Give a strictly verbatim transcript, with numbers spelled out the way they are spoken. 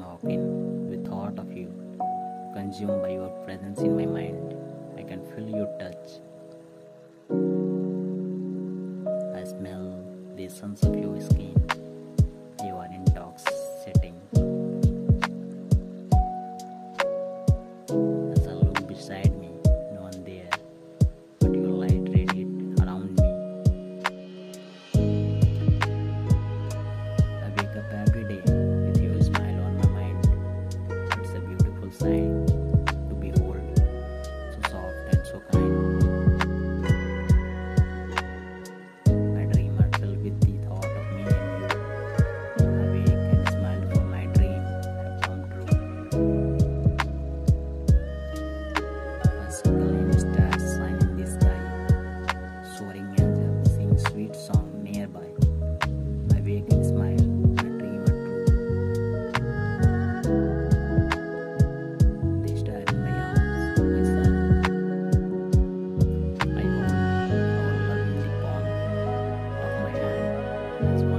locked in with thought of you, consumed by your presence in my mind. I can feel your touch. I smell the essence of your skin. You are intoxicating. As I look beside me, no one there, but your light radiates around me. I wake up every day with your smile on my mind. It's a beautiful sight to behold, so soft and so kind. That's